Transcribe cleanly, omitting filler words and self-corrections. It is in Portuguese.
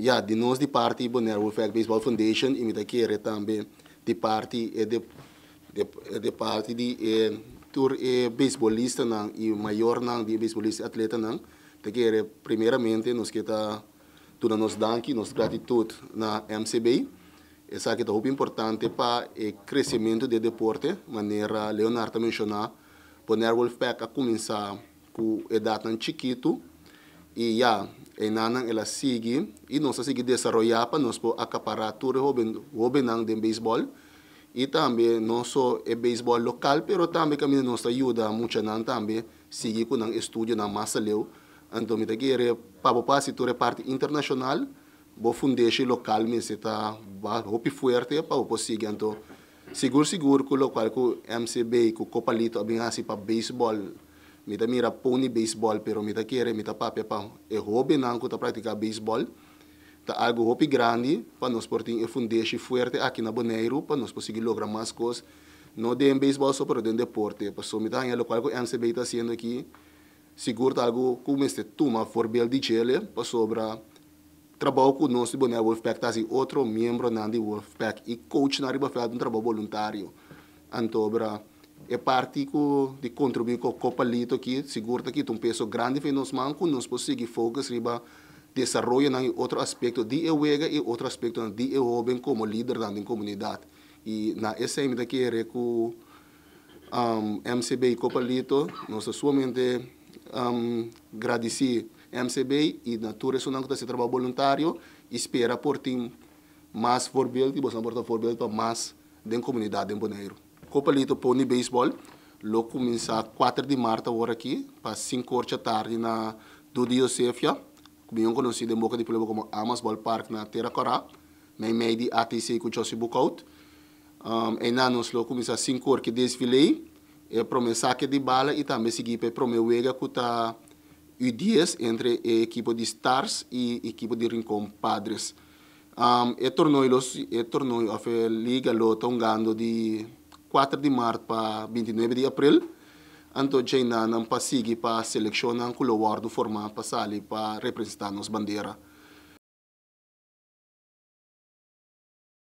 Ja, de nós de parte Bonaire Wolfpack Baseball Foundation e muita querer também de parte de parte de tour e baseballista não e maior não de baseballista atleta não te querer primeiramente nós que tá tudo nós danki nós gratitude na MCB essa que é muito importante para o crescimento do deporte maneira Leonardo mencionou Bonaire Wolfpack a começar com a idade tão chiquito e já e nanang ela sigue e nós a seguir desenvolver para nós por acaparar tudo o de beisebol e também não só o beisebol local, pero também que nos ajuda muito não também seguir com o estudo na massa leu então me querer para passar toda a parte internacional bo fundeixe local me está hopi forte para conseguir então seguro que o local com MCB com Kopa Lito bem assim para beisebol me da mira pony baseball, pero me da querer me da papel para é hobby não que tá praticar baseball, tá algo hobby grande para nós portinho fundeixe forte aqui na Bonaire para nós conseguir lograr mais coisas não de baseball só para de deporte, passou me da em local que MCB está sendo aqui seguro algo como este turma forbel de Chile para sobra trabalho com nós de Bonaire Wolfpack tá assim outro membro na de Wolfpack e coach na riba faz trabalho voluntário antobra é parte de contribuir com o Kopa Lito aqui, seguro que tem peso grande para nós, mas nós conseguimos focar no desenvolvimento de outro aspecto de EWEGA e outro aspecto de EWOBEN como líder da comunidade. E na SM daqui, com MCB e Kopa Lito, nós somente agradecemos MCB e na tua ressonância desse trabalho voluntário e espera por ti mais forbilde, você não pode forbilde para mais da comunidade em Bonaire. Kopa Lito Pony Baseball, lo começa 4 de março agora aqui, para 5 horas da tarde na Duda Josefia, bem conhecido em boca de povo como Amazon Ball Park na Terra Correa, na meio de ATC com Jossi Bookout. E nós lo começa 5 horas que desfilei, e promessa que de bala e também seguir para promover que tá U10 entre a equipe de Stars e a equipe de Rincon Padres. E torneio a liga lo estão ganhando de 4 de março para 29 de abril, então já não passei para selecionar o lugar do formato para sair para representar nossa bandeira.